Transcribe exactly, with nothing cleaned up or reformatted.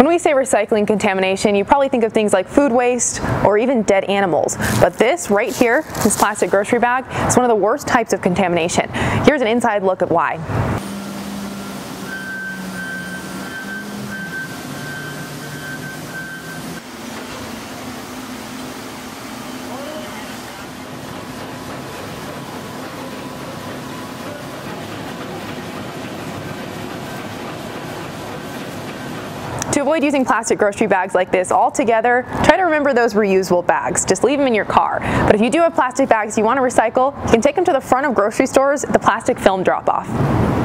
When we say recycling contamination, you probably think of things like food waste or even dead animals. But this right here, this plastic grocery bag, is one of the worst types of contamination. Here's an inside look at why. To avoid using plastic grocery bags like this altogether, try to remember those reusable bags. Just leave them in your car. But if you do have plastic bags you want to recycle, you can take them to the front of grocery stores at the plastic film drop-off.